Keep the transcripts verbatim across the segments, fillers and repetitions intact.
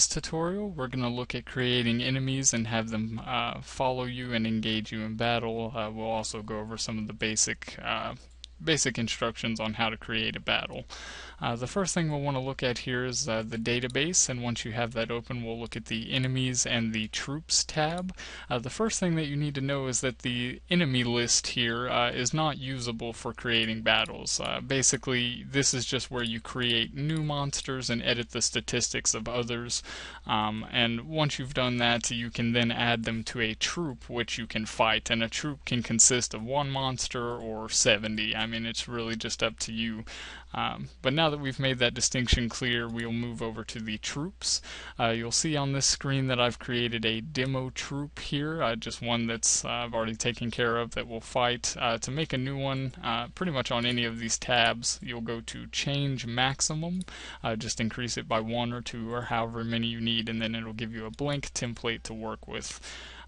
this tutorial, we're going to look at creating enemies and have them uh, follow you and engage you in battle. Uh, we'll also go over some of the basic uh, basic instructions on how to create a battle. Uh, the first thing we'll want to look at here is uh, the database, and once you have that open, we'll look at the enemies and the troops tab. Uh, the first thing that you need to know is that the enemy list here uh, is not usable for creating battles. Uh, basically, this is just where you create new monsters and edit the statistics of others, um, and once you've done that, you can then add them to a troop which you can fight, and a troop can consist of one monster or seventy. I I mean, it's really just up to you. Um, but now that we've made that distinction clear, we'll move over to the troops. Uh, you'll see on this screen that I've created a demo troop here, uh, just one that's uh, I've already taken care of that will fight. Uh, to make a new one, uh, pretty much on any of these tabs, you'll go to Change Maximum, uh, just increase it by one or two or however many you need, and then it'll give you a blank template to work with.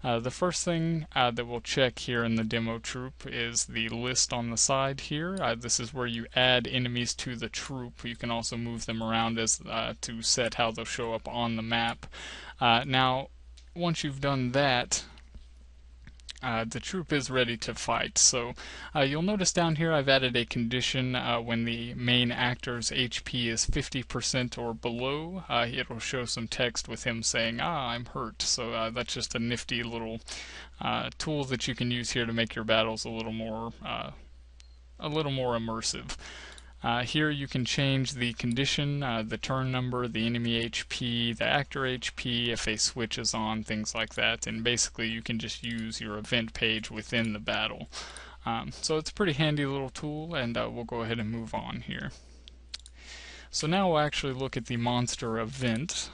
Uh, the first thing uh, that we'll check here in the demo troop is the list on the side here. Uh, this is where you add enemies to the troop. You can also move them around as uh, to set how they'll show up on the map. Uh, now, once you've done that, Uh, the troop is ready to fight. So uh, you'll notice down here I've added a condition uh, when the main actor's H P is fifty percent or below. Uh, it'll show some text with him saying, ah, I'm hurt. So uh, that's just a nifty little uh, tool that you can use here to make your battles a little more, uh, a little more immersive. Uh, here you can change the condition, uh, the turn number, the enemy H P, the actor H P, if a switch is on, things like that, and basically you can just use your event page within the battle. Um, so it's a pretty handy little tool, and uh, we'll go ahead and move on here. So now we'll actually look at the monster event.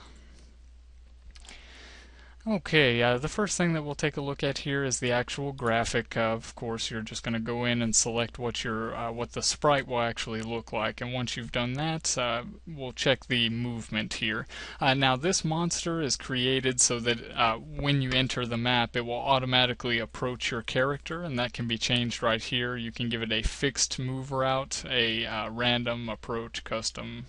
Okay, uh, the first thing that we'll take a look at here is the actual graphic. Uh, of course, you're just going to go in and select what your uh, what the sprite will actually look like, and once you've done that, uh, we'll check the movement here. Uh, now, this monster is created so that uh, when you enter the map, it will automatically approach your character, and that can be changed right here. You can give it a fixed move route, a uh, random approach, custom.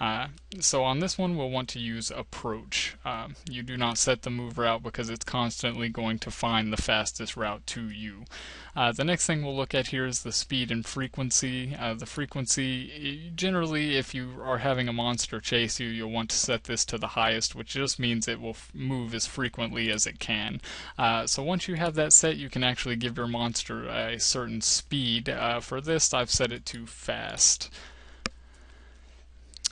Uh, so on this one we'll want to use approach. Uh, you do not set the move route because it's constantly going to find the fastest route to you. Uh, the next thing we'll look at here is the speed and frequency. Uh, the frequency, generally if you are having a monster chase you, you'll want to set this to the highest, which just means it will move as frequently as it can. Uh, so once you have that set, you can actually give your monster a certain speed. Uh, for this I've set it to fast.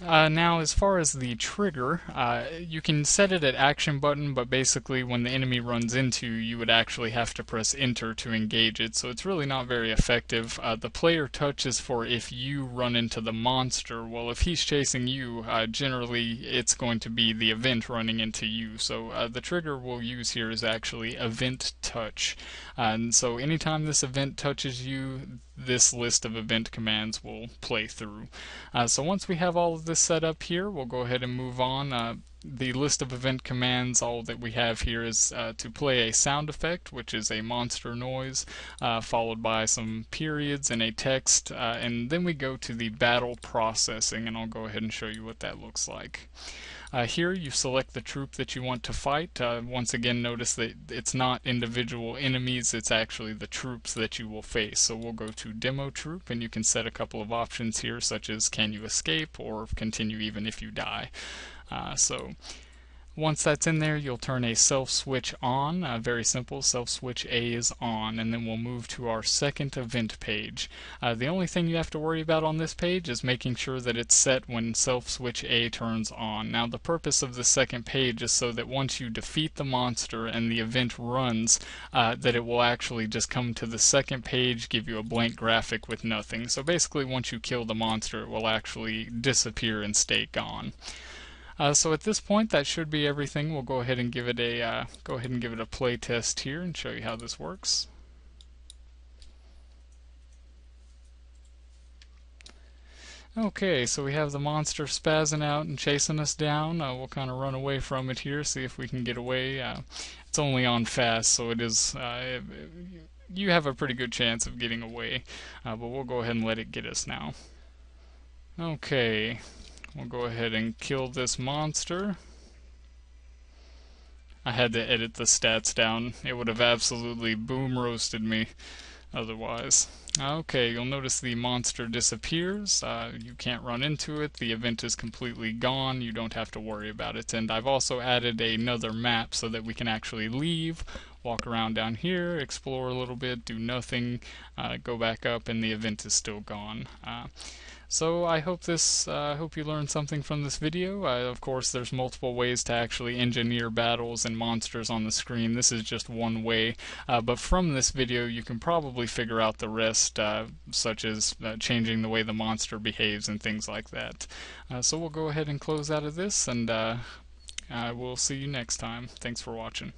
Uh, now, as far as the trigger, uh, you can set it at action button, but basically when the enemy runs into you, you would actually have to press enter to engage it, so it's really not very effective. Uh, the player touch is for if you run into the monster. Well, if he's chasing you, uh, generally it's going to be the event running into you, so uh, the trigger we'll use here is actually event touch. Uh, and so anytime this event touches you, this list of event commands will play through. Uh, so once we have all of this set up here, we'll go ahead and move on. Uh, the list of event commands, all that we have here is uh, to play a sound effect, which is a monster noise, uh, followed by some periods and a text, uh, and then we go to the battle processing, and I'll go ahead and show you what that looks like. Uh, here you select the troop that you want to fight. Uh, once again, notice that it's not individual enemies, it's actually the troops that you will face. So we'll go to Demo Troop, and you can set a couple of options here, such as can you escape or continue even if you die. Uh, so once that's in there, you'll turn a self switch on, uh, very simple, self switch A is on, and then we'll move to our second event page. Uh, the only thing you have to worry about on this page is making sure that it's set when self switch A turns on. Now the purpose of the second page is so that once you defeat the monster and the event runs, uh, that it will actually just come to the second page, give you a blank graphic with nothing. So basically once you kill the monster, it will actually disappear and stay gone. Uh, so at this point, that should be everything. We'll go ahead and give it a uh, go ahead and give it a play test here and show you how this works. Okay, so we have the monster spazzing out and chasing us down. Uh, we'll kind of run away from it here, see if we can get away. Uh, it's only on fast, so it is. Uh, it, you have a pretty good chance of getting away, uh, but we'll go ahead and let it get us now. Okay. We'll go ahead and kill this monster. I had to edit the stats down. It would have absolutely boom roasted me otherwise. Okay, you'll notice the monster disappears. Uh, you can't run into it. The event is completely gone. You don't have to worry about it. And I've also added another map so that we can actually leave, walk around down here, explore a little bit, do nothing, uh, go back up, and the event is still gone. Uh, So I hope this. I uh, hope you learned something from this video. Uh, of course, there's multiple ways to actually engineer battles and monsters on the screen. This is just one way, uh, but from this video you can probably figure out the rest, uh, such as uh, changing the way the monster behaves and things like that. Uh, so we'll go ahead and close out of this, and uh, I will see you next time. Thanks for watching.